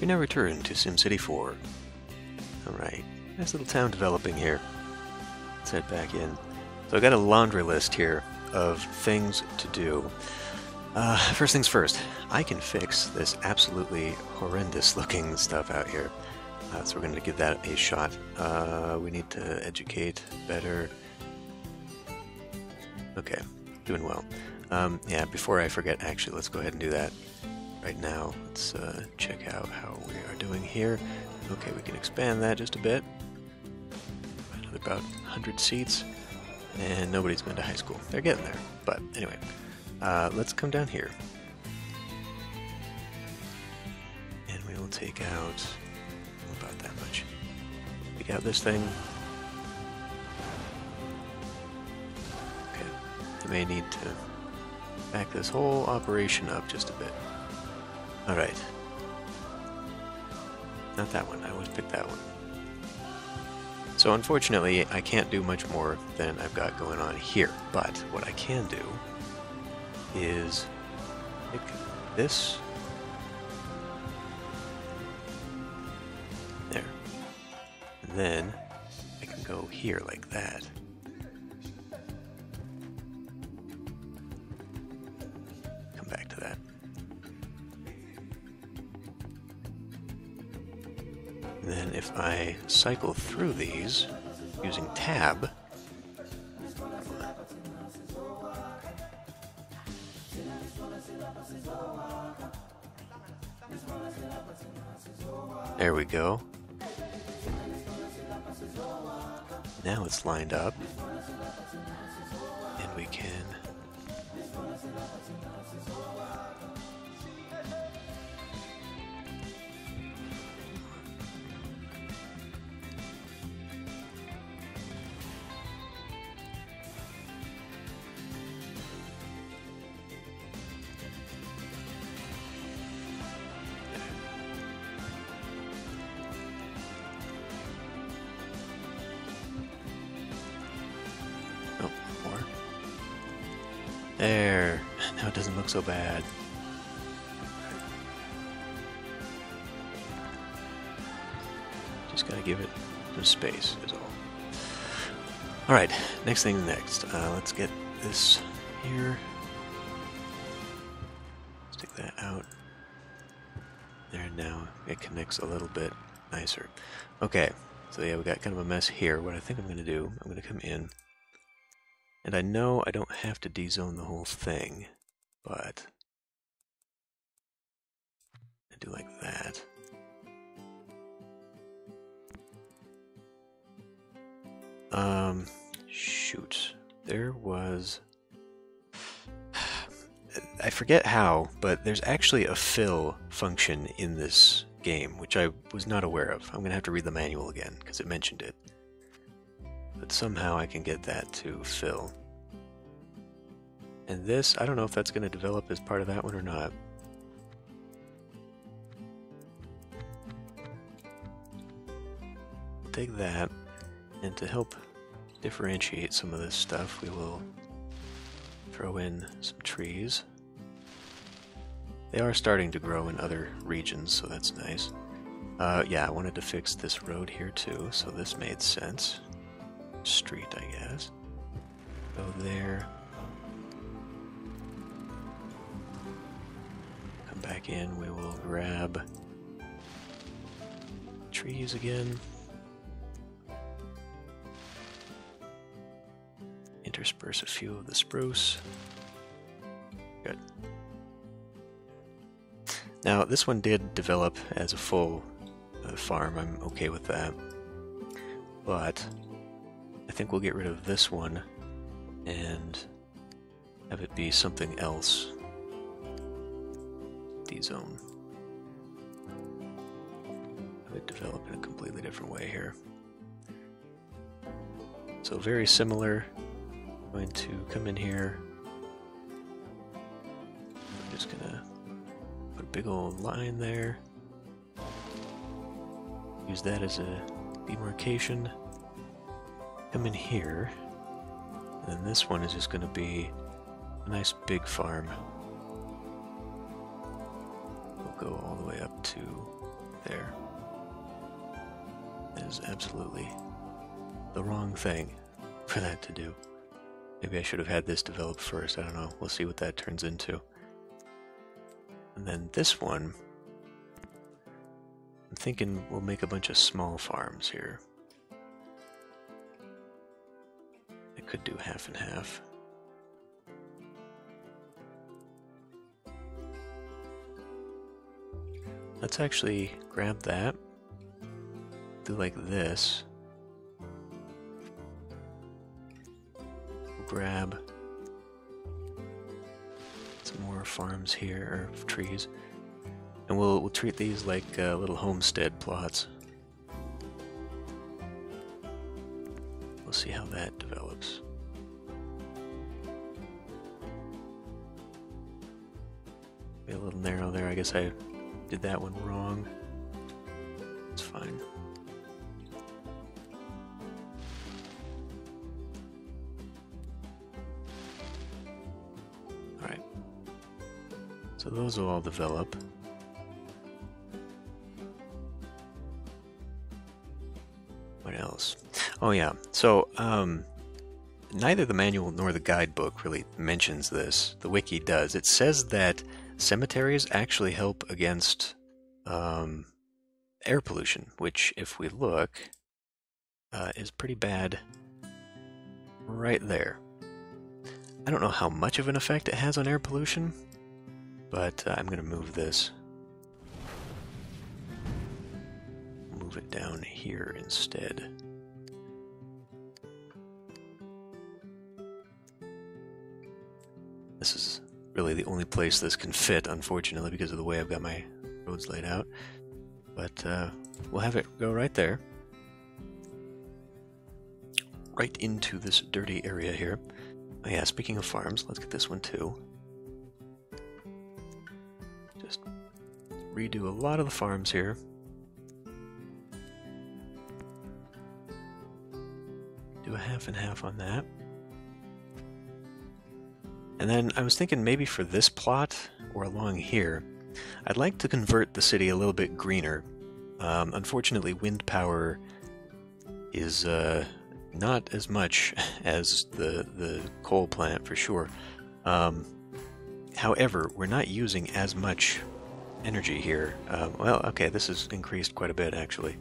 We now return to SimCity 4. Alright, nice little town developing here. Let's head back in. So I got a laundry list here of things to do. First things first, I can fix this absolutely horrendous looking stuff out here. So we're going to give that a shot. We need to educate better. Okay, doing well. Yeah, before I forget, actually, let's go ahead and do that right now. Let's check out how we are doing here. Okay, we can expand that just a bit. Another about 100 seats, and nobody's been to high school. They're getting there, but anyway, let's come down here. And we will take out about that much. Take out this thing. Okay, you may need to back this whole operation up just a bit. Alright. Not that one, I always pick that one. So unfortunately, I can't do much more than I've got going on here, but what I can do is pick this. There. And then I can go here like that. Come back to that. And then if I cycle through these using tab, there we go. Now it's lined up, and we can there, now it doesn't look so bad. Just gotta give it some space is all. Alright, next thing next. Let's get this here. Stick that out. There, now it connects a little bit nicer. Okay, so yeah, we got kind of a mess here. What I think I'm gonna do, I'm gonna come in. And I know I don't have to dezone the whole thing, but I do like that. Shoot. There was... I forget how, but there's actually a fill function in this game, which I was not aware of. I'm going to have to read the manual again, because it mentioned it. But somehow I can get that to fill. And this, I don't know if that's going to develop as part of that one or not. We'll take that, and to help differentiate some of this stuff, we will throw in some trees. They are starting to grow in other regions, so that's nice. Yeah, I wanted to fix this road here too, so this made sense. Street, I guess. Go there. Come back in. We will grab trees again. Intersperse a few of the spruce. Good. Now, this one did develop as a full farm. I'm okay with that. But I think we'll get rid of this one and have it be something else. Dezone. Have it develop in a completely different way here. So very similar. I'm going to come in here. I'm just gonna put a big old line there. Use that as a demarcation. Come in here, and then this one is just going to be a nice big farm. We'll go all the way up to there. That is absolutely the wrong thing for that to do. Maybe I should have had this developed first, I don't know. We'll see what that turns into. And then this one, I'm thinking we'll make a bunch of small farms here. I could do half and half. Let's actually grab that, do like this. Grab some more farms here, or trees, and we'll treat these like little homestead plots. We'll see how that develops. Be a little narrow there. I guess I did that one wrong. It's fine. So those will all develop. What else? Oh yeah, so neither the manual nor the guidebook really mentions this. The wiki does. It says that cemeteries actually help against air pollution, which if we look is pretty bad right there. I don't know how much of an effect it has on air pollution, but I'm going to move this. Move it down here instead. This is really the only place this can fit, unfortunately, because of the way I've got my roads laid out. But we'll have it go right there. Right into this dirty area here. Oh yeah, speaking of farms, let's get this one too. Redo a lot of the farms here. Do a half and half on that. And then I was thinking maybe for this plot or along here, I'd like to convert the city a little bit greener. Unfortunately, wind power is not as much as the coal plant for sure. However, we're not using as much energy here. Well, okay, this has increased quite a bit actually.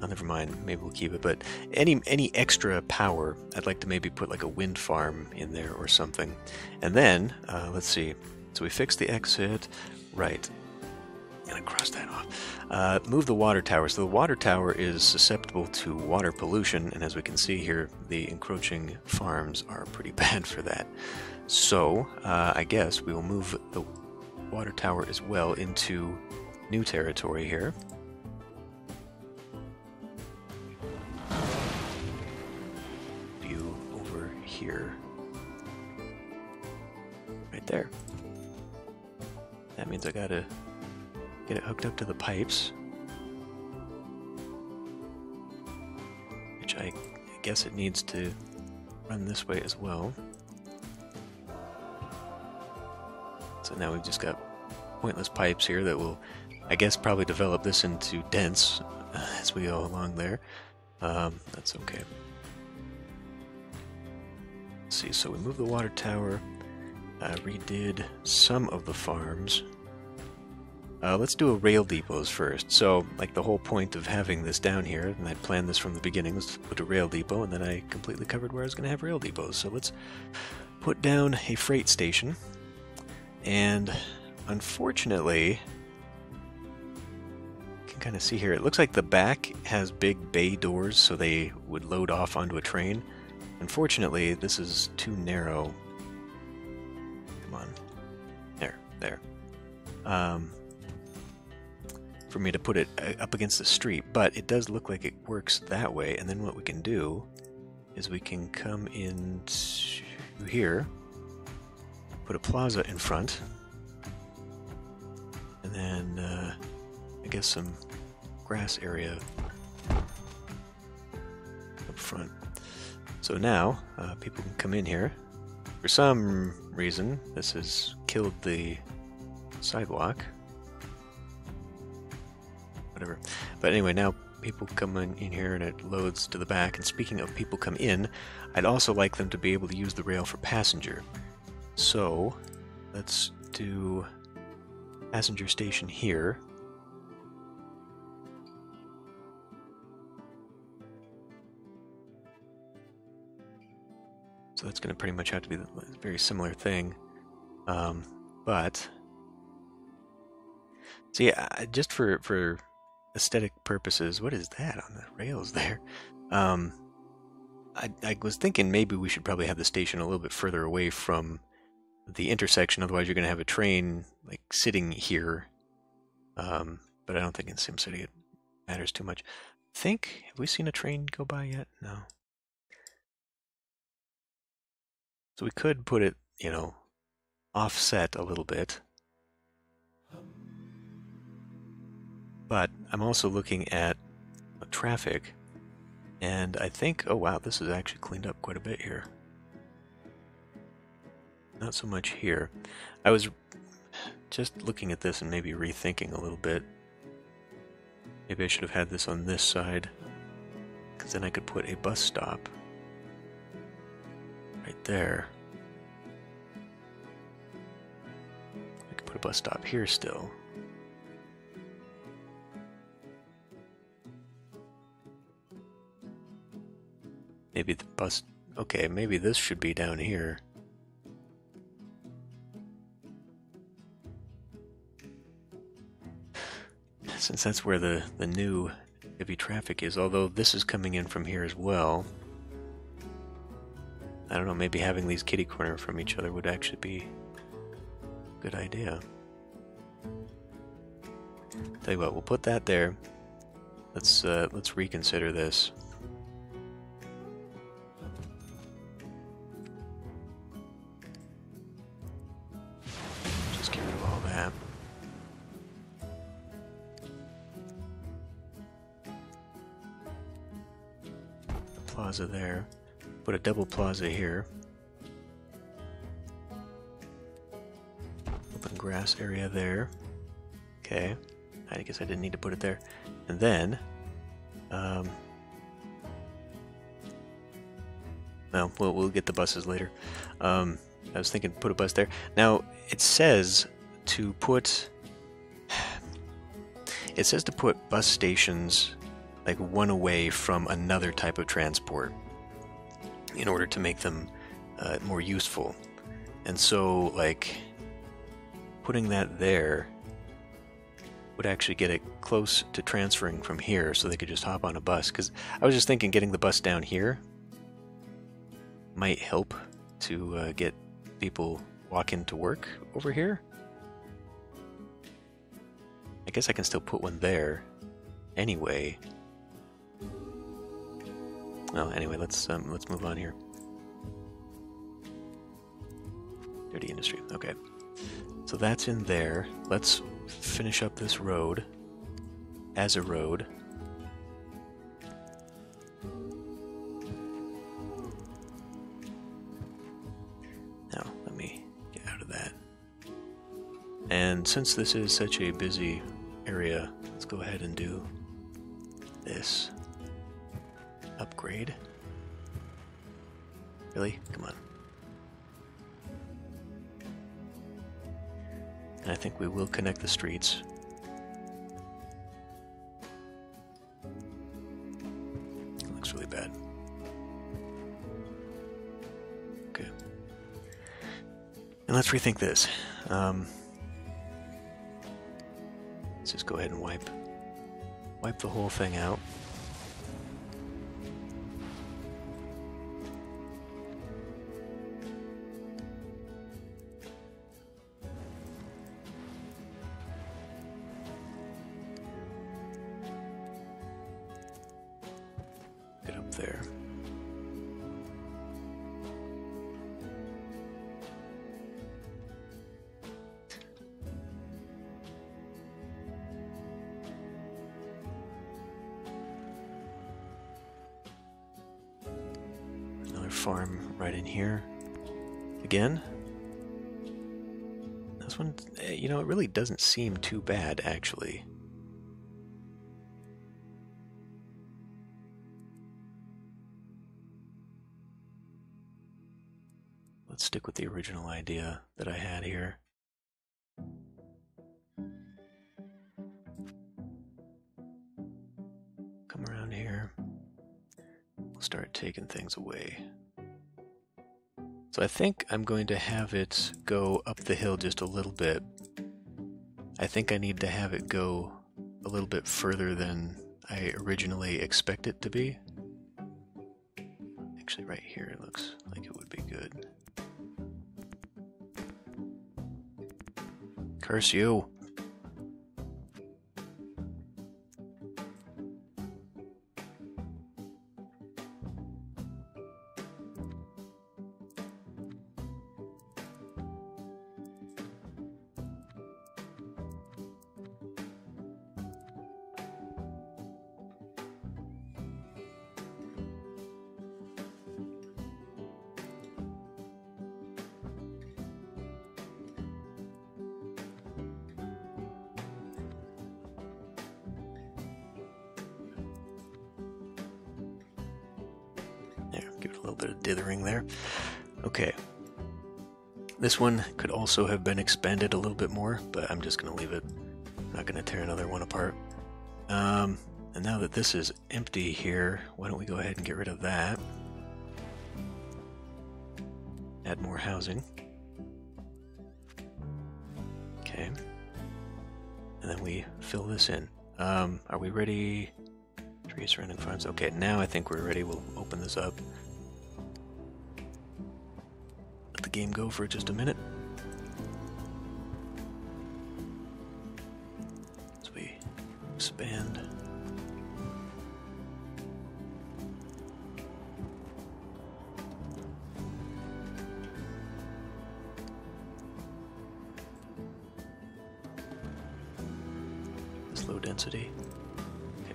Oh, never mind, maybe we'll keep it, but any extra power, I'd like to maybe put like a wind farm in there or something. And then, let's see, so we fixed the exit, right. I'm gonna cross that off. Move the water tower. So the water tower is susceptible to water pollution, and as we can see here, the encroaching farms are pretty bad for that. So, I guess we will move the water tower as well into new territory here. View over here. Right there. That means I gotta get it hooked up to the pipes. Which I guess it needs to run this way as well. So now we've just got pointless pipes here that will, I guess, probably develop this into dense as we go along there. That's okay. Let's see, so we moved the water tower, redid some of the farms. Let's do a rail depots first. So, like, the whole point of having this down here, and I planned this from the beginning, was to put a rail depot, and then I completely covered where I was going to have rail depots. So let's put down a freight station. And unfortunately, you can kind of see here, it looks like the back has big bay doors, so they would load off onto a train. Unfortunately, this is too narrow. Come on. There, there. For me to put it up against the street, but it does look like it works that way. And then what we can do is we can come in here. Put a plaza in front, and then I guess some grass area up front. So now people can come in here. For some reason, this has killed the sidewalk. whatever. But anyway, now people come in here and it loads to the back. And speaking of people come in, I'd also like them to be able to use the rail for passenger. So let's do passenger station here. So that's going to pretty much have to be a very similar thing. But see, just for aesthetic purposes, what is that on the rails there? I was thinking maybe we should probably have the station a little bit further away from the intersection, otherwise you're going to have a train like sitting here. But I don't think in SimCity it matters too much. I think, have we seen a train go by yet? No. So we could put it, you know, offset a little bit. But I'm also looking at traffic, and I think, oh wow, this is actually cleaned up quite a bit here. Not so much here. I was just looking at this and maybe rethinking a little bit. Maybe I should have had this on this side, because then I could put a bus stop right there. I could put a bus stop here still. Maybe the bus, okay, maybe this should be down here. Since that's where the new heavy traffic is, although this is coming in from here as well. I don't know, maybe having these kitty corner from each other would actually be a good idea. Tell you what, we'll put that there. Let's reconsider this. Plaza there. Put a double plaza here. Open grass area there. Okay. I guess I didn't need to put it there. And then, well, we'll get the buses later. I was thinking put a bus there. Now it says to put. It says to put bus stations like one away from another type of transport in order to make them more useful. And so like putting that there would actually get it close to transferring from here so they could just hop on a bus. Because I was just thinking getting the bus down here might help to get people walking to work over here. I guess I can still put one there anyway. Well, anyway, let's move on here. Dirty industry. Okay, so that's in there. Let's finish up this road as a road. Now, let me get out of that. And since this is such a busy area, let's go ahead and do this. Upgrade. Really? Come on. And I think we will connect the streets. It looks really bad. Okay. And let's rethink this. Let's just go ahead and wipe the whole thing out. Farm right in here again. This one, you know, it really doesn't seem too bad actually. Let's stick with the original idea that I had here. Come around here. We'll start taking things away. So I think I'm going to have it go up the hill just a little bit. I think I need to have it go a little bit further than I originally expect it to be. Actually, right here it looks like it would be good. Curse you! Give it a little bit of dithering there. Okay. This one could also have been expanded a little bit more, but I'm just going to leave it. I'm not going to tear another one apart. And now that this is empty here, why don't we go ahead and get rid of that. Add more housing. Okay. And then we fill this in. Are we ready? Trees surrounding farms. Okay, now I think we're ready. We'll open this up. Let the game go for just a minute. As we expand. This low density. Okay.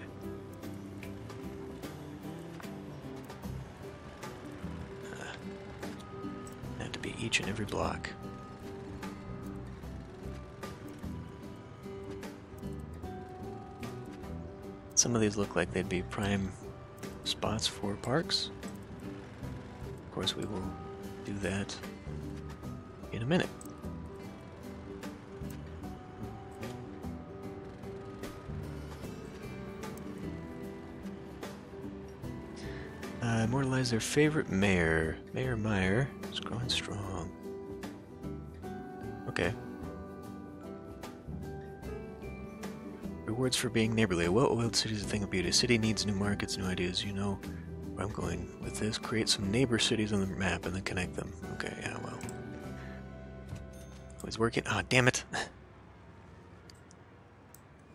Each and every block. Some of these look like they'd be prime spots for parks. Of course, we will do that in a minute. Immortalize their favorite mayor. Mayor Meyer is growing strong. Okay. Rewards for being neighborly. A well-oiled city is a thing of beauty. City needs new markets, new ideas. You know where I'm going with this. Create some neighbor cities on the map and then connect them. Okay, yeah, well. Always working. Ah, damn it.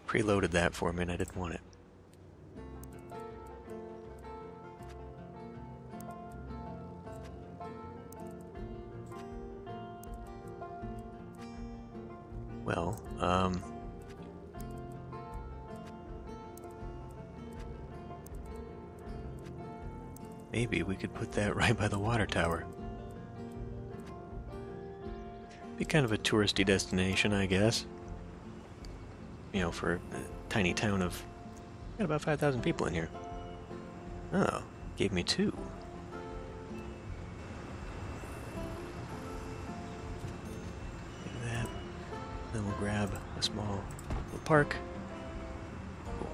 Preloaded that for a minute. I didn't want it. Well, maybe we could put that right by the water tower. Be kind of a touristy destination, I guess. You know, for a tiny town of... Got about 5,000 people in here. Oh, gave me two. Then we'll grab a small little park. Cool.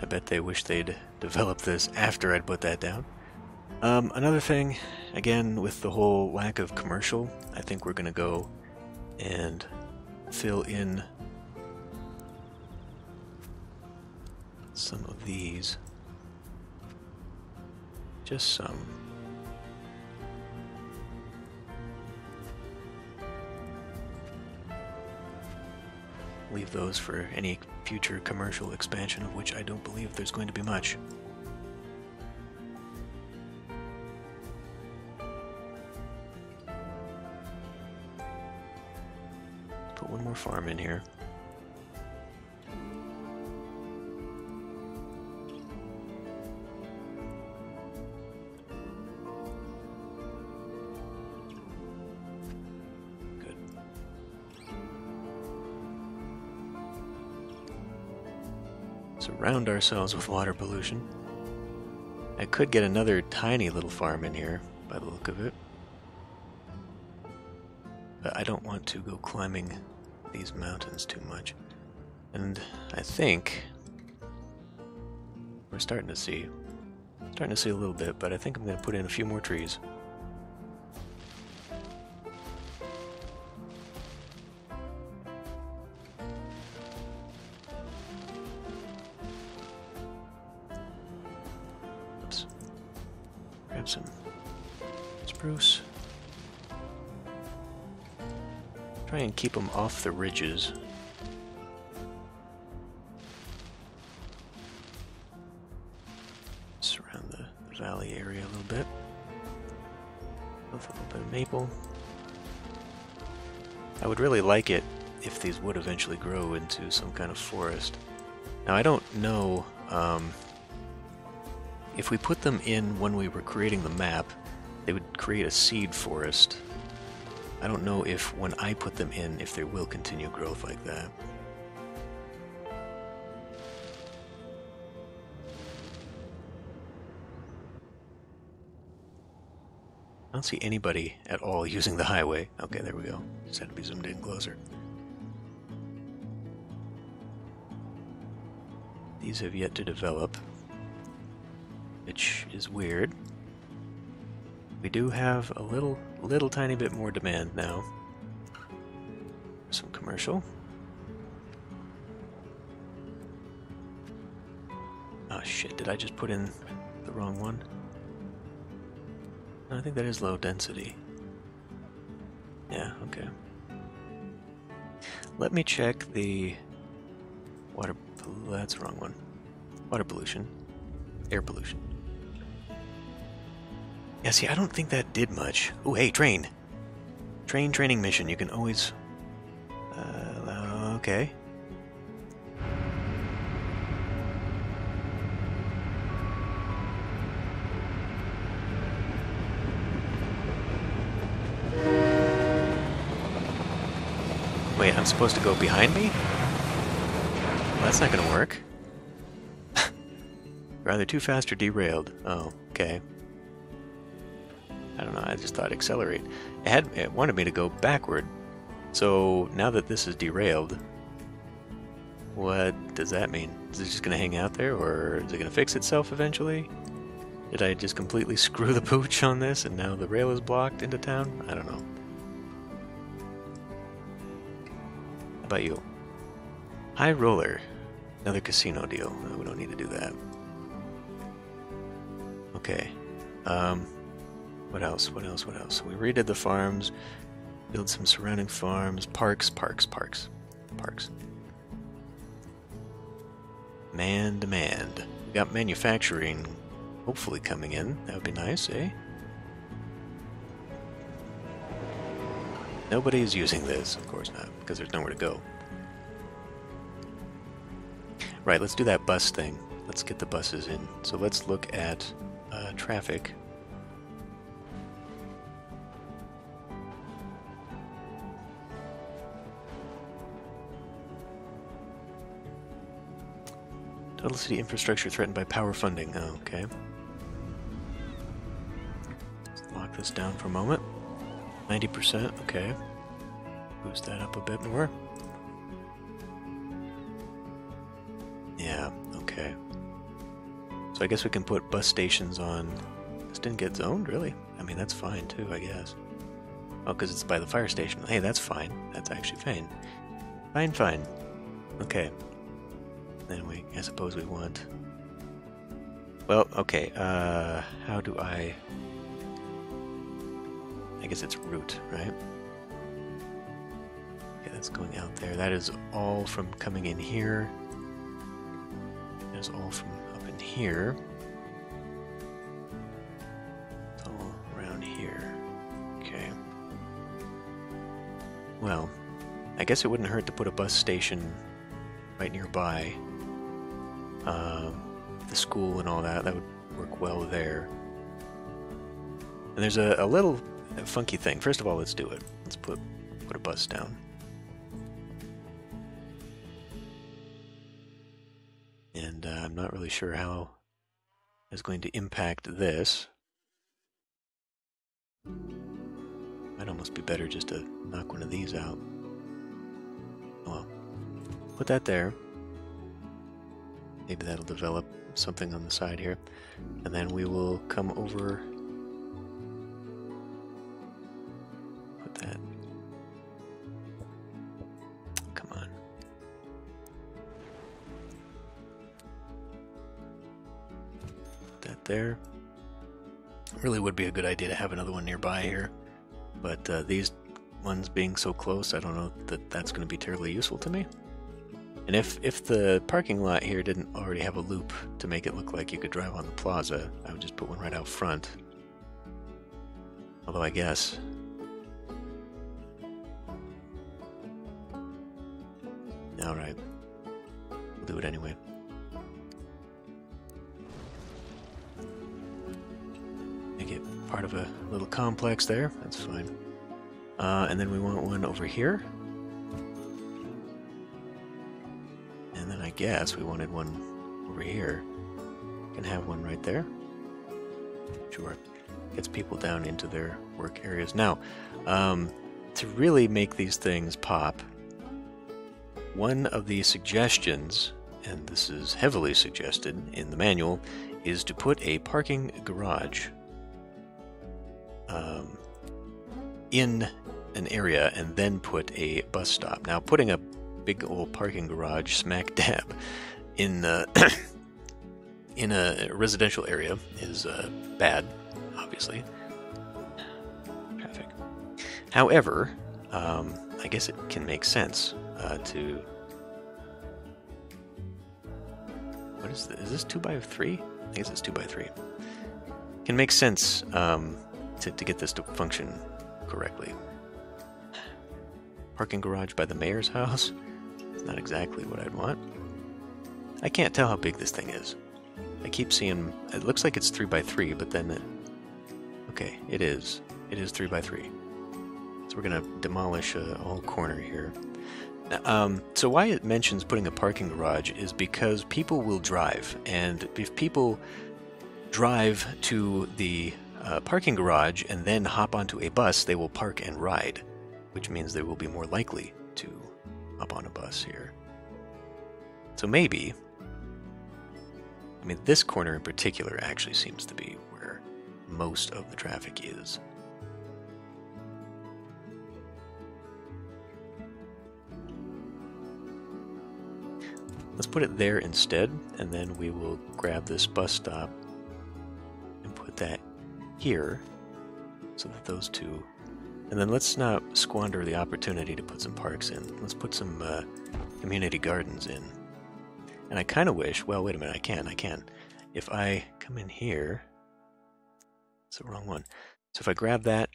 I bet they wish they'd developed this after I'd put that down. Another thing, again, with the whole lack of commercial, I think we're going to go and fill in some of these. Just some. Leave those for any future commercial expansion, of which I don't believe there's going to be much. Put one more farm in here. Surround ourselves with water pollution. I could get another tiny little farm in here by the look of it. But I don't want to go climbing these mountains too much. And I think we're starting to see a little bit, but I think I'm going to put in a few more trees. Oops. Grab some spruce. Try and keep them off the ridges. Surround the valley area a little bit. With a little bit of maple. I would really like it if these would eventually grow into some kind of forest. Now I don't know if we put them in when we were creating the map, they would create a seed forest. I don't know if, when I put them in, if there will continue growth like that. I don't see anybody at all using the highway. Okay, there we go. Just had to be zoomed in closer. These have yet to develop, which is weird. We do have a little tiny bit more demand now. Some commercial. Oh shit, did I just put in the wrong one? No, I think that is low density. Yeah, okay. Let me check the water, that's the wrong one. Water pollution. Air pollution. Yeah, see, I don't think that did much. Ooh, hey, train! Train training mission, you can always... okay. Wait, I'm supposed to go behind me? Well, that's not gonna work. You're either too fast or derailed. Oh, okay. I don't know, I just thought accelerate. It wanted me to go backward. So now that this is derailed, what does that mean? Is it just going to hang out there, or is it going to fix itself eventually? Did I just completely screw the pooch on this and now the rail is blocked into town? I don't know. How about you? High Roller. Another casino deal. No, we don't need to do that. Okay. What else? What else? What else? We redid the farms, build some surrounding farms, parks. Demand. We got manufacturing hopefully coming in. That would be nice, eh? Nobody is using this, of course not, because there's nowhere to go. Right, let's do that bus thing. Let's get the buses in. So let's look at traffic. Total city infrastructure threatened by power funding. Oh, okay. Let's lock this down for a moment. 90%, okay. Boost that up a bit more. Yeah, okay. So I guess we can put bus stations on... This didn't get zoned, really? I mean, that's fine, too, I guess. Oh, because it's by the fire station. Hey, that's fine. That's actually fine. Fine. Okay. Then we, I suppose we want... Well, okay, how do I... I guess it's route, right? Okay, that's going out there. That is all from coming in here. That is all from up in here. It's all around here. Okay. Well, I guess it wouldn't hurt to put a bus station right nearby. The school and all that would work well there. And there's a little funky thing. First of all, let's do it. Let's put a bus down. And I'm not really sure how is going to impact this. Might almost be better just to knock one of these out. Well, put that there. Maybe that'll develop something on the side here. And then we will come over. Put that. Come on. Put that there. Really would be a good idea to have another one nearby here. But these ones being so close, I don't know that that's going to be terribly useful to me. And if the parking lot here didn't already have a loop to make it look like you could drive on the plaza, I would just put one right out front. Although I guess. Alright. We'll do it anyway. Make it part of a little complex there. That's fine. And then we want one over here. And then I guess we wanted one over here. Can have one right there. Sure. Gets people down into their work areas. Now, to really make these things pop, one of the suggestions, and this is heavily suggested in the manual, is to put a parking garage in an area and then put a bus stop. Now, putting a big old parking garage smack dab in in a residential area is bad, obviously. Traffic. However, I guess it can make sense to. What is this? Is this 2x3? I guess it's 2x3. Can make sense to get this to function correctly. Parking garage by the mayor's house. It's not exactly what I'd want. I can't tell how big this thing is. I keep seeing, it looks like it's 3x3, but then it, okay, it is. It is 3x3. So we're gonna demolish a whole corner here. So why it mentions putting a parking garage is because people will drive, and if people drive to the parking garage and then hop onto a bus, they will park and ride, which means they will be more likely to hop on a bus here. So maybe, I mean, this corner in particular actually seems to be where most of the traffic is. Let's put it there instead, and then we will grab this bus stop and put that here so that those two. And then let's not squander the opportunity to put some parks in. Let's put some community gardens in. And I kind of wish, well, wait a minute, I can. If I come in here, it's the wrong one. So if I grab that,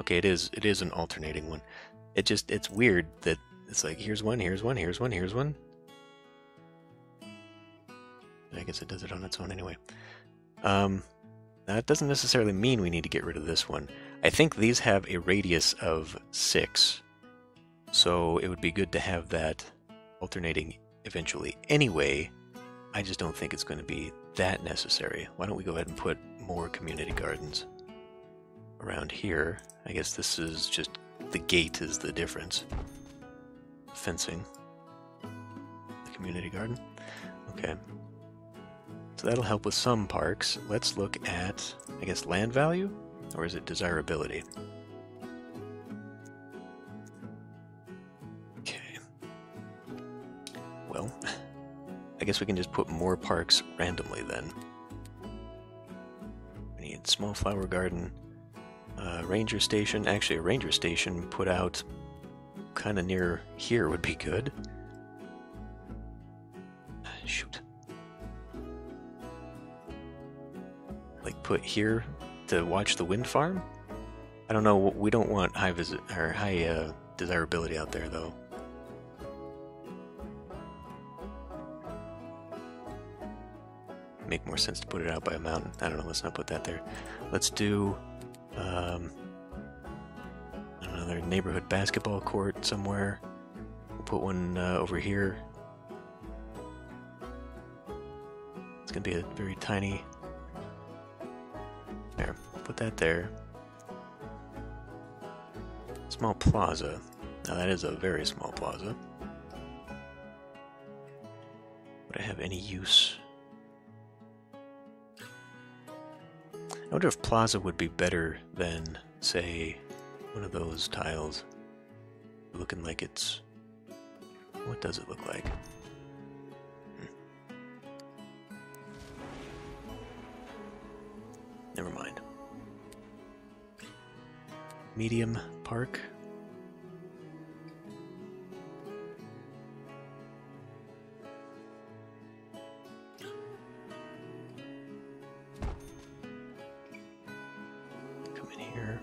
okay, it is an alternating one. It just, it's weird that it's like, here's one, here's one, here's one, here's one. I guess it does it on its own anyway. Now, that doesn't necessarily mean we need to get rid of this one. I think these have a radius of 6, so it would be good to have that alternating eventually. Anyway, I just don't think it's going to be that necessary. Why don't we go ahead and put more community gardens around here? I guess this is just the gate is the difference. Fencing. The community garden. Okay. So that'll help with some parks. Let's look at, I guess, land value? Or is it desirability? Okay. Well, I guess we can just put more parks randomly then. We need small flower garden, ranger station. Actually, a ranger station put out kind of near here would be good. Shoot. Like put here to watch the wind farm. I don't know. We don't want high visit or high desirability out there though. Make more sense to put it out by a mountain. I don't know. Let's not put that there. Let's do another neighborhood basketball court somewhere. We'll put one over here. going to be a very tiny... There, put that there. Small plaza. Now that is a very small plaza. Would I have any use? I wonder if plaza would be better than, say, one of those tiles. Looking like it's... What does it look like? Never mind. Medium park. Come in here.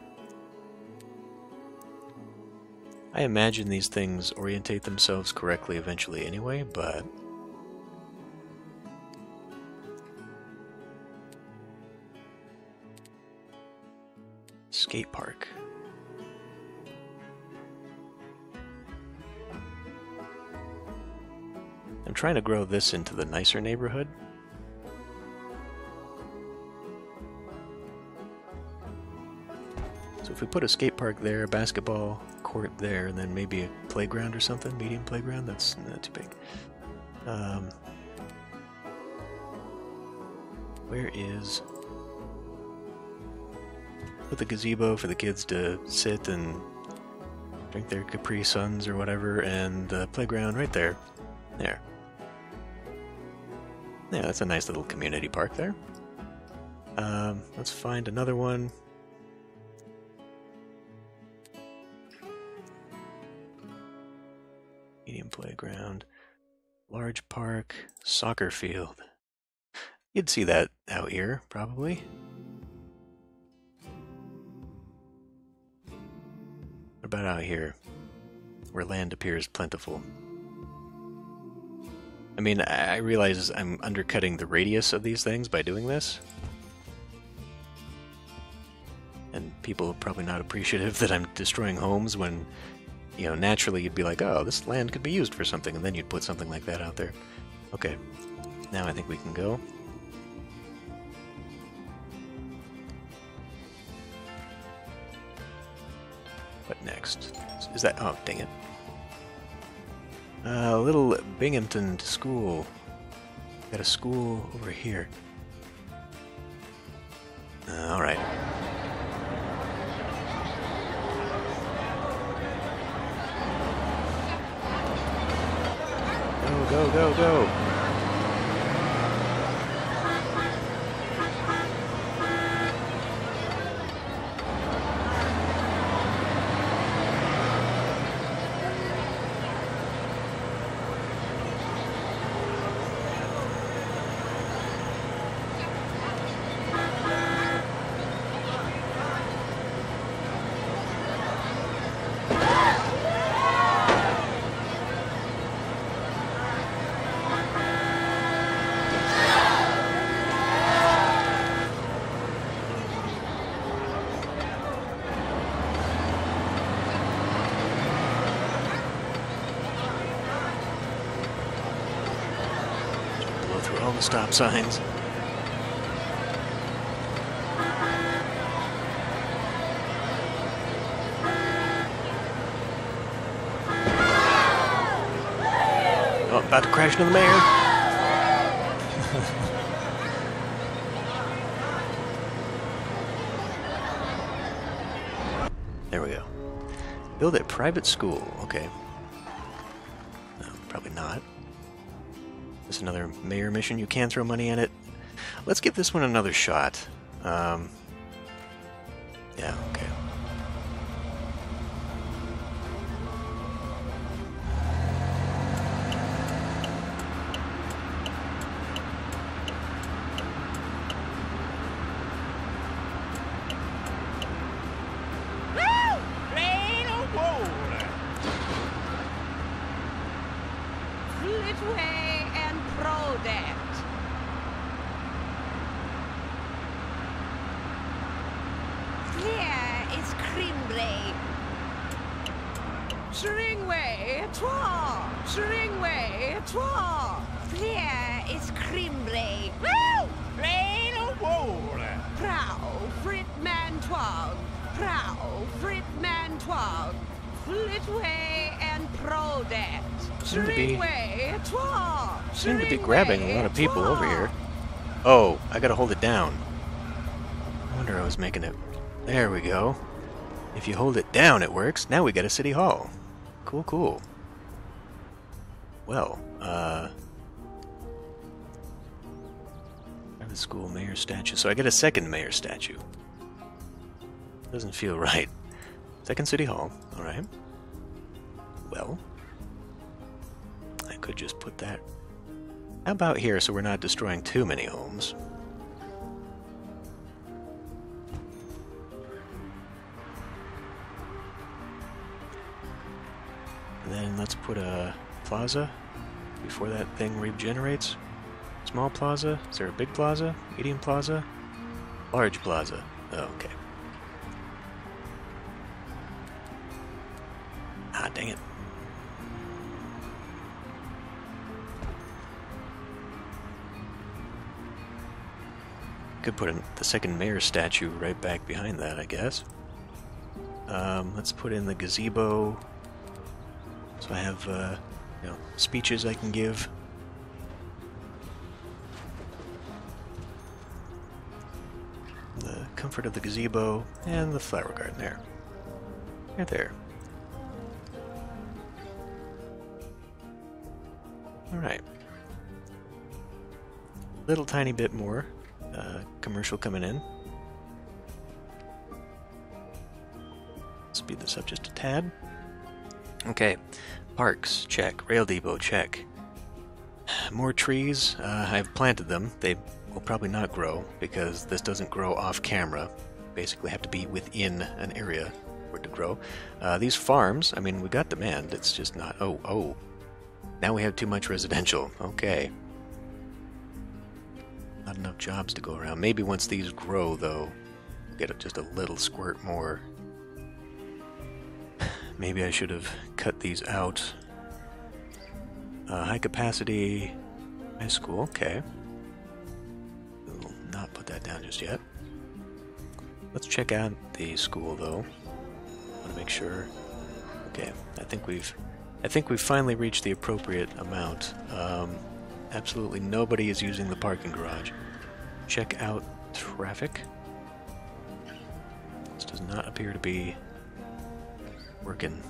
I imagine these things orientate themselves correctly eventually anyway, but... Skate park. I'm trying to grow this into the nicer neighborhood. So if we put a skate park there, a basketball court there, and then maybe a playground or something, medium playground, that's not too big. Where is... With a gazebo for the kids to sit and drink their Capri Suns or whatever, and the playground right there. There. Yeah, that's a nice little community park there. Let's find another one. Medium playground. Large park. Soccer field. You'd see that out here, probably. About out here, where land appears plentiful. I mean, I realize I'm undercutting the radius of these things by doing this. And people are probably not appreciative that I'm destroying homes when, you know, naturally you'd be like, oh, this land could be used for something, and then you'd put something like that out there. Okay, now I think we can go. What next? Is that... oh, dang it. Little Binghamton School. Got a school over here. Alright. Go, go, go, go! Stop signs. Oh, about to crash into the mayor. There we go. Build a private school. Okay. No, probably not. Another mayor mission. You can throw money at it. Let's give this one another shot. Yeah, okay. Here is Crimbley. Tringway, Twa! Here is Crimley. Woo! Rain or wall! Prow, Frit Man Twog. Prow, Frit Man Twog. Flitway and Prodet. Tringway, Twa! Seem to be grabbing a lot of people over here. Oh, I gotta hold it down. I wonder I was making it. There we go. If you hold it down, it works. Now we got a city hall. Cool, cool. Well, private school mayor statue. So I get a second mayor statue. Doesn't feel right. Second city hall. All right. Well, I could just put that. How about here, so we're not destroying too many homes? Then let's put a plaza before that thing regenerates. Small plaza. Is there a big plaza? Medium plaza? Large plaza. Oh, okay. Ah, dang it. Could put the second mayor's statue right back behind that, I guess. Let's put in the gazebo. So I have, you know, speeches I can give. The comfort of the gazebo and the flower garden there. Right there. All right. Little tiny bit more commercial coming in. Speed this up just a tad. Okay, parks, check. Rail depot, check. More trees, I've planted them. They will probably not grow because this doesn't grow off camera. Basically have to be within an area for it to grow. These farms, I mean, we got demand, it's just not... Oh. Now we have too much residential. Okay. Not enough jobs to go around. Maybe once these grow, though, we'll get just a little squirt more. Maybe I should have cut these out. High capacity high school, okay. We'll not put that down just yet. Let's check out the school though. Wanna make sure. Okay, I think we've finally reached the appropriate amount. Absolutely nobody is using the parking garage. Check out traffic. This does not appear to be working.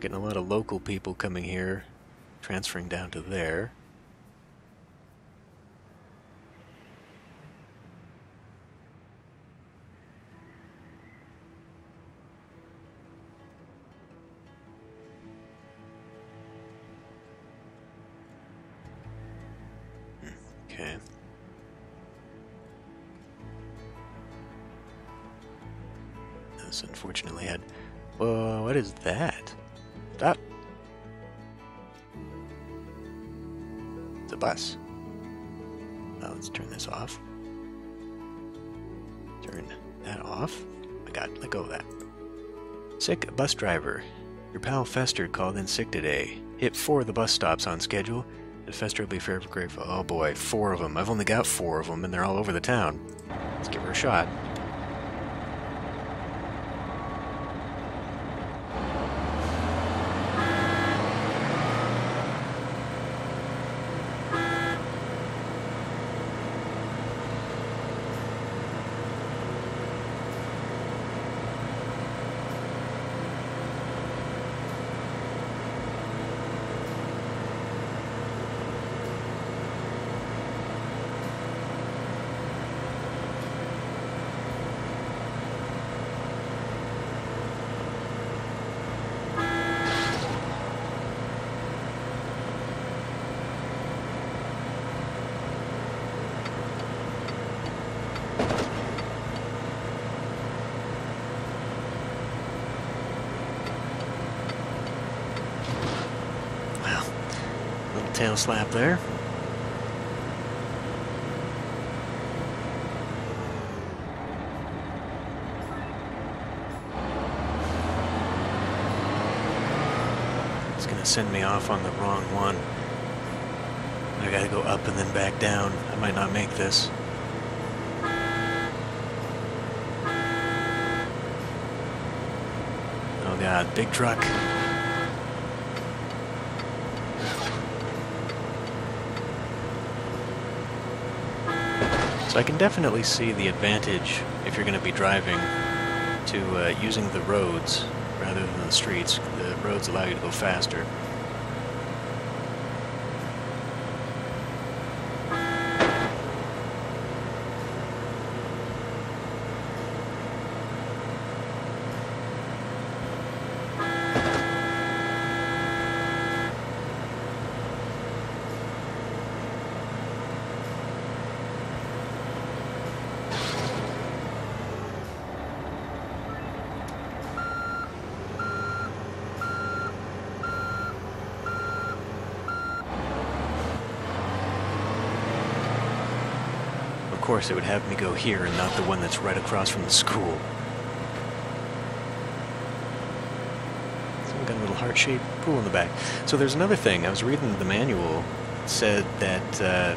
Getting a lot of local people coming here, transferring down to there. Okay. Unfortunately had... Whoa, what is that? Stop! It's a bus. Now let's turn this off. Turn that off. I got let go of that. Sick bus driver. Your pal Fester called in sick today. Hit 4 of the bus stops on schedule. And Fester will be forever grateful. Oh boy, 4 of them. I've only got 4 of them and they're all over the town. Let's give her a shot. Tail slap there. It's gonna send me off on the wrong one. I gotta go up and then back down. I might not make this. Oh god, big truck. So I can definitely see the advantage, if you're going to be driving, to using the roads rather than the streets. The roads allow you to go faster. Of course, it would have me go here and not the one that's right across from the school. So we've got a little heart-shaped pool in the back. So there's another thing. I was reading the manual. It said that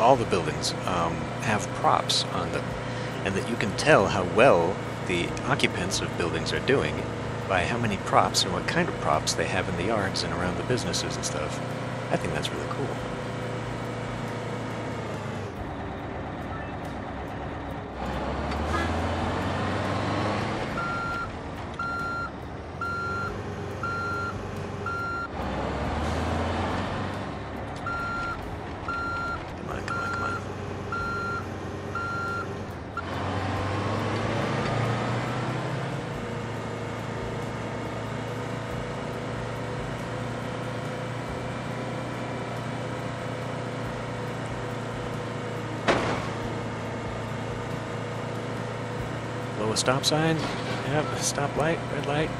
all the buildings have props on them, and that you can tell how well the occupants of buildings are doing by how many props and what kind of props they have in the yards and around the businesses and stuff. I think that's really cool. A stop sign, yeah, stop light, red light.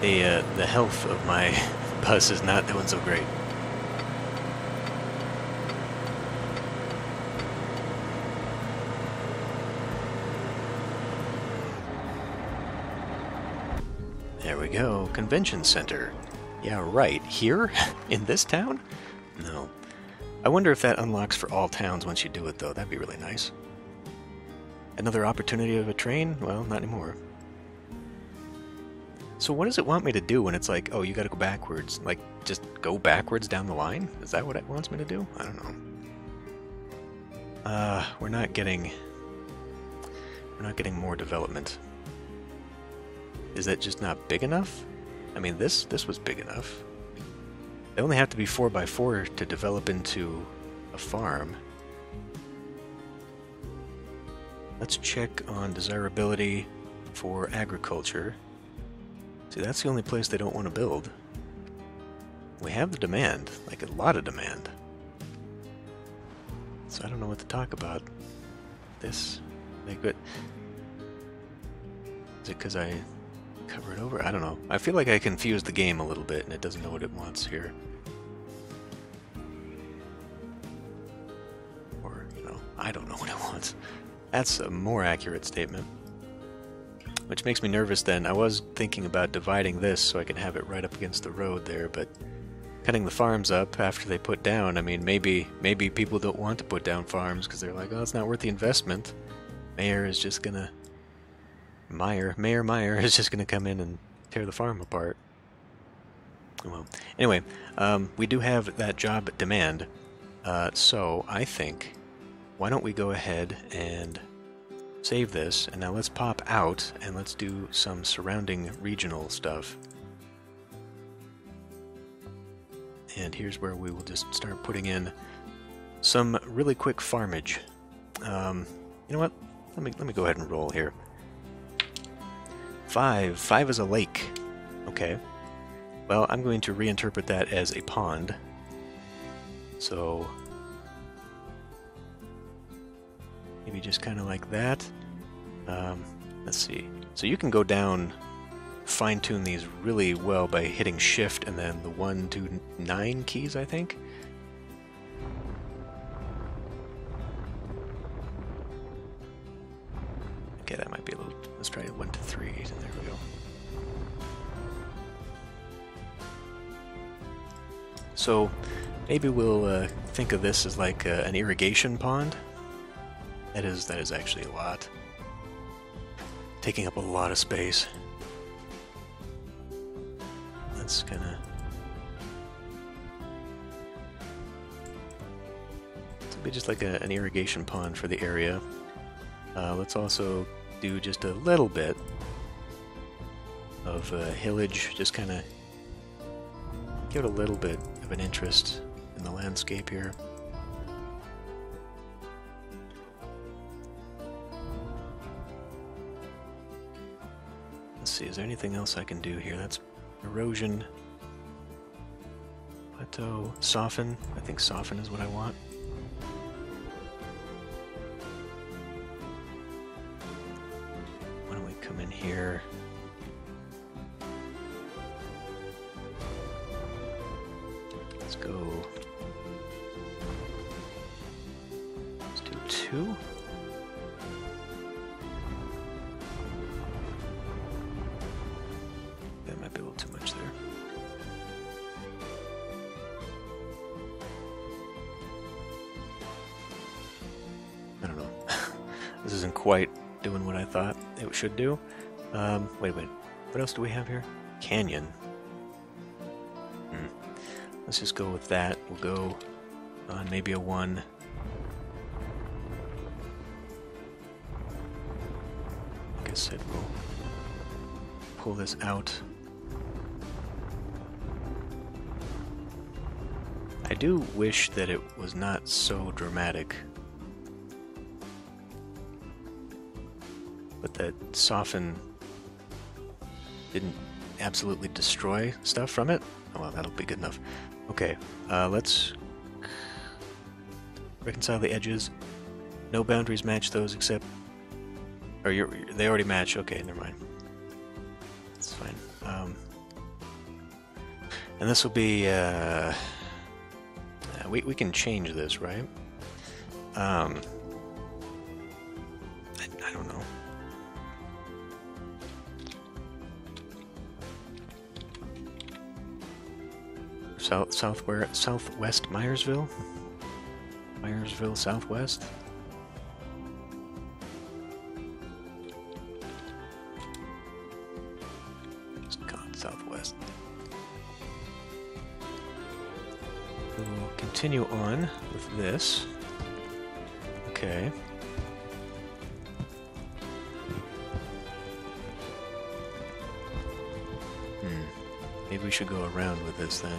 The health of my bus is not doing so great. There we go, convention center. Yeah, right, here? In this town? No. I wonder if that unlocks for all towns once you do it, though. That'd be really nice. Another opportunity of a train? Well, not anymore. So what does it want me to do when it's like, oh, you gotta go backwards? Like, just go backwards down the line? Is that what it wants me to do? I don't know. We're not getting... more development. Is that just not big enough? I mean, this was big enough. They only have to be 4x4 to develop into a farm. Let's check on desirability for agriculture. See, that's the only place they don't want to build. We have the demand, like a lot of demand. So I don't know what to talk about. This, they could... Is it because I cover it over? I don't know. I feel like I confused the game a little bit and it doesn't know what it wants here. Or, you know, I don't know what it wants. That's a more accurate statement. Which makes me nervous then. I was thinking about dividing this so I can have it right up against the road there, but cutting the farms up after they put down, I mean, maybe people don't want to put down farms because they're like, oh, it's not worth the investment. Meyer is just going to come in and tear the farm apart. Well, anyway, we do have that job demand, so I think, why don't we go ahead and save this, and now let's pop out and let's do some surrounding regional stuff. And here's where we will just start putting in some really quick farmage. You know what? Let me go ahead and roll here. 5. 5 is a lake. Okay. Well, I'm going to reinterpret that as a pond. So... maybe just kind of like that. Let's see. So you can go down, fine-tune these really well by hitting shift and then the 1, 2, 9 keys, I think. Okay, that might be a little... Let's try 1 to 3, and there we go. So maybe we'll think of this as like an irrigation pond. That is actually a lot. Taking up a lot of space. That's gonna... It'll be just like an irrigation pond for the area. Let's also do just a little bit of hillage, just kind of give it a little bit of an interest in the landscape here. Let's see, is there anything else I can do here? That's erosion, plateau, soften. I think soften is what I want. Come in here. Let's go. Let's do 2. That might be a little too much there. I don't know. This isn't quite doing what I thought it should do. Wait a minute. What else do we have here? Canyon. Let's just go with that. We'll go on maybe a 1. Like I said, we'll pull this out. I do wish that it was not so dramatic. But that soften didn't absolutely destroy stuff from it. Oh well, that'll be good enough. Okay, let's reconcile the edges. No boundaries match those except... Or they already match. Okay, never mind. That's fine. And this will be... we can change this, right? I don't know. Southwest Meierville? Meierville, Southwest? Just call it Southwest. We'll continue on with this. Okay. Maybe we should go around with this then.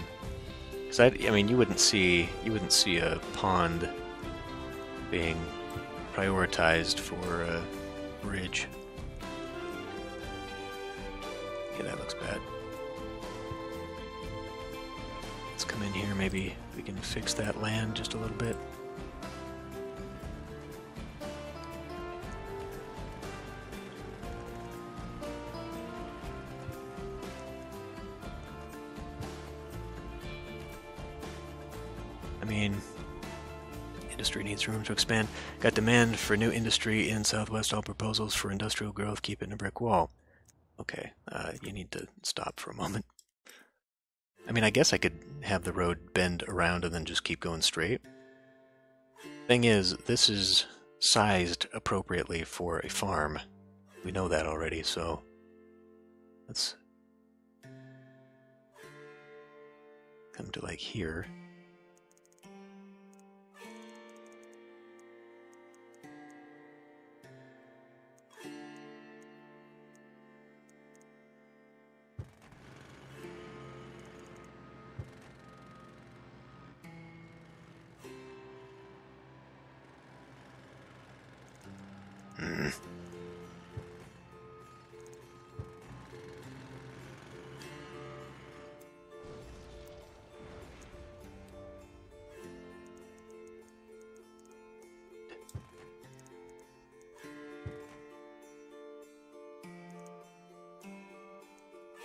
Because I mean, you wouldn't see a pond being prioritized for a bridge. Yeah, that looks bad. Let's come in here. Maybe we can fix that land just a little bit. I mean, industry needs room to expand. Got demand for new industry in Southwest. All proposals for industrial growth keep it in a brick wall. Okay, you need to stop for a moment. I mean, I guess I could have the road bend around and then just keep going straight. Thing is, this is sized appropriately for a farm. We know that already, so let's come to like here.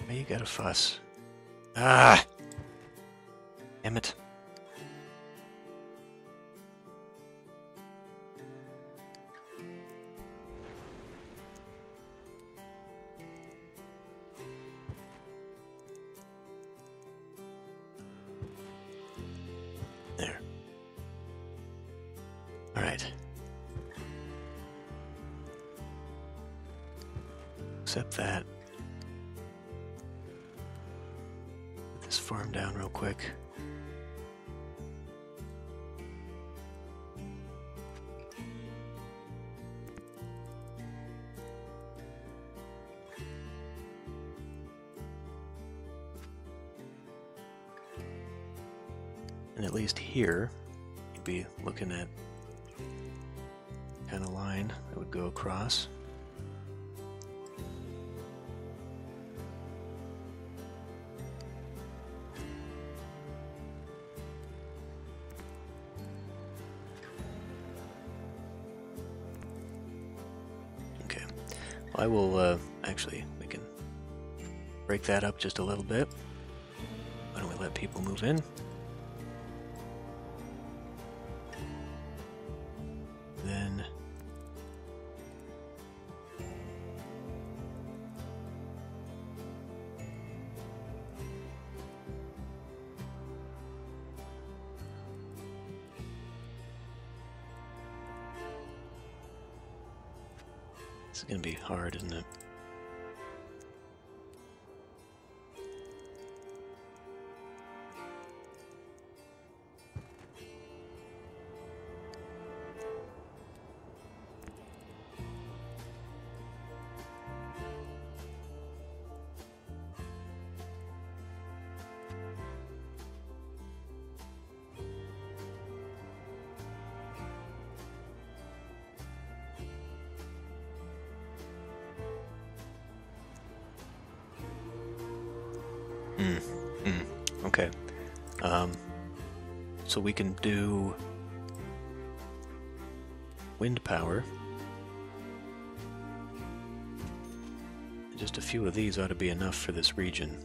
Why you gotta fuss? Ah! Damn it. All right. Accept that. Put this farm down real quick. And at least here, you'd be looking at kind of line that would go across. Okay, well, I will actually, we can break that up just a little bit. Why don't we let people move in? It's gonna be hard, isn't it? Okay. So we can do wind power. Just a few of these ought to be enough for this region.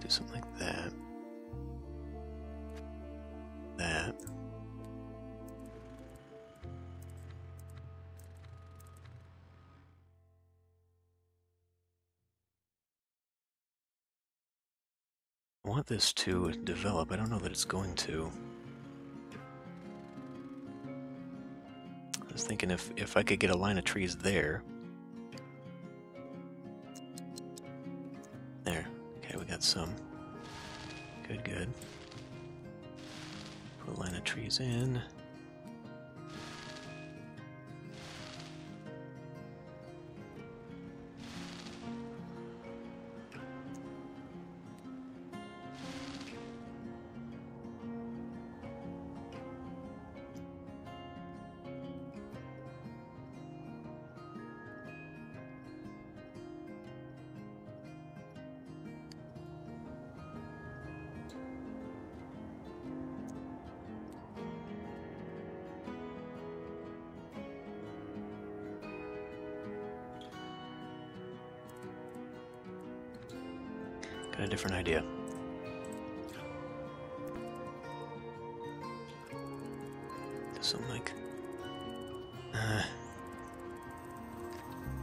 Do something like that. That. I want this to develop. I don't know that it's going to. I was thinking if I could get a line of trees there. Some. Good, good. Put a line of trees in. Got a different idea. Something like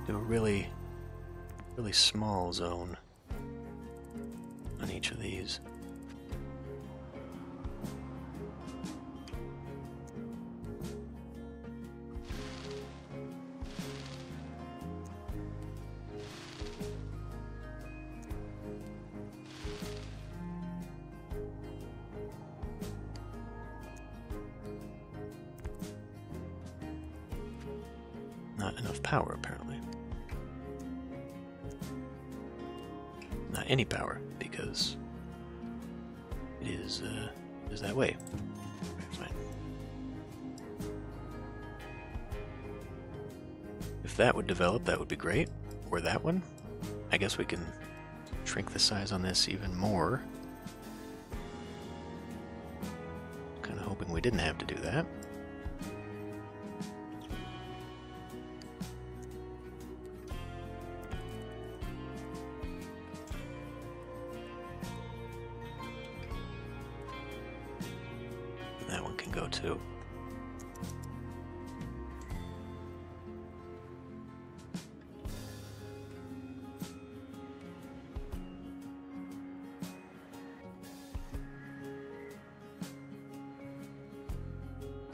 do a really small zone on each of these. Not enough power, apparently. Not any power, because it is that way. Fine. If that would develop, that would be great. Or that one. I guess we can shrink the size on this even more. hoping we didn't have to do that. That one can go too.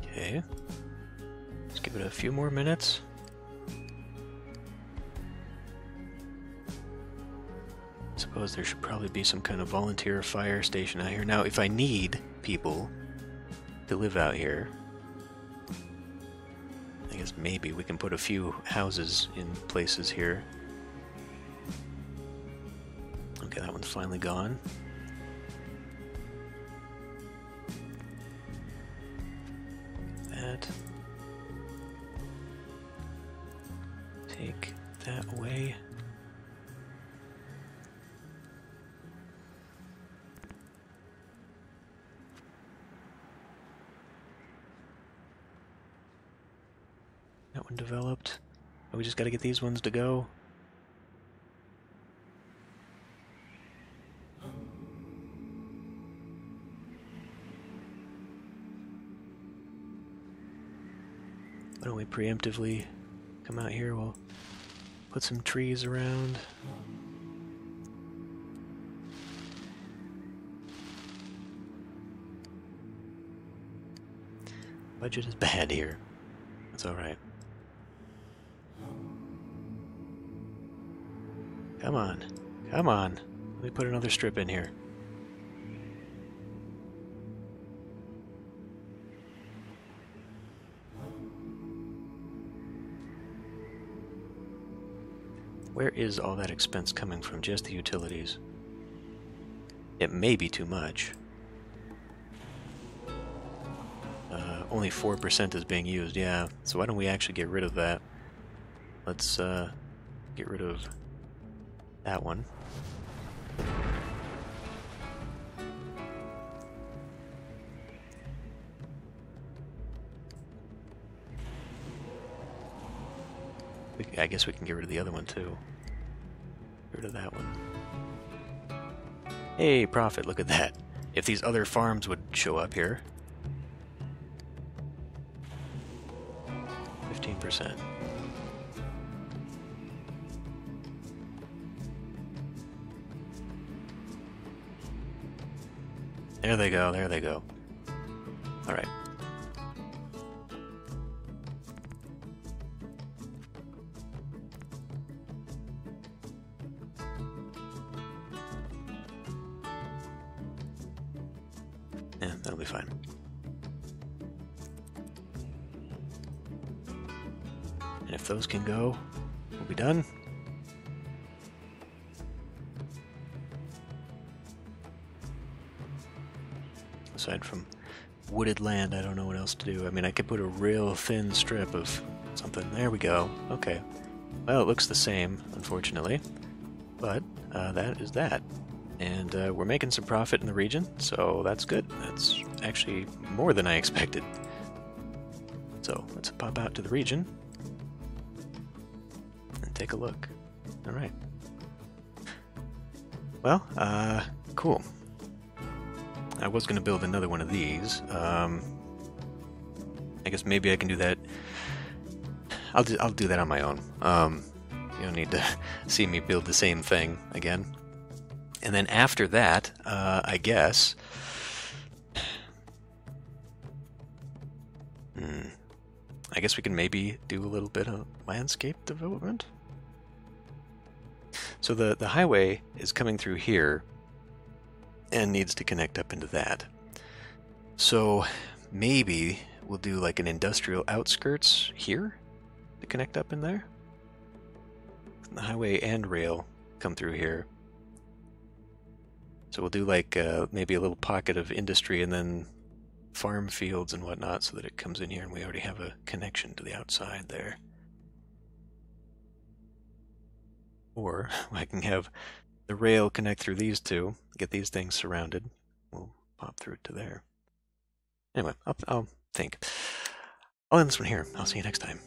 Okay, let's give it a few more minutes. I suppose there should probably be some kind of volunteer fire station out here. Now, if I need people to live out here, I guess maybe we can put a few houses in places here. Okay, that one's finally gone. Take that away. That one developed. Oh, we just gotta get these ones to go. Why don't we preemptively come out here? We'll put some trees around. Budget is bad here. That's alright. Come on. Come on. Let me put another strip in here. Where is all that expense coming from? Just the utilities. It may be too much. Only 4% is being used, yeah. So why don't we actually get rid of that? Let's get rid of that one. I guess we can get rid of the other one too. Get rid of that one. Hey, profit, look at that. If these other farms would show up here. 15%. There they go, there they go. Alright. That'll be fine. And if those can go, we'll be done. Aside from wooded land, I don't know what else to do. I mean, I could put a real thin strip of something. There we go. Okay. Well, it looks the same, unfortunately. But that is that. And we're making some profit in the region, so that's good. That's actually more than I expected. So let's pop out to the region and take a look. All right. Well, cool. I was going to build another one of these. I guess maybe I can do that. I'll do that on my own. You don't need to see me build the same thing again. And then after that, I guess... I guess we can maybe do a little bit of landscape development? So the highway is coming through here and needs to connect up into that. So maybe we'll do like an industrial outskirts here to connect up in there. The highway and rail come through here. So we'll do like maybe a little pocket of industry and then farm fields and whatnot so that it comes in here and we already have a connection to the outside there. Or I can have the rail connect through these two, get these things surrounded. We'll pop through to there. Anyway, I'll think. I'll end this one here. I'll see you next time.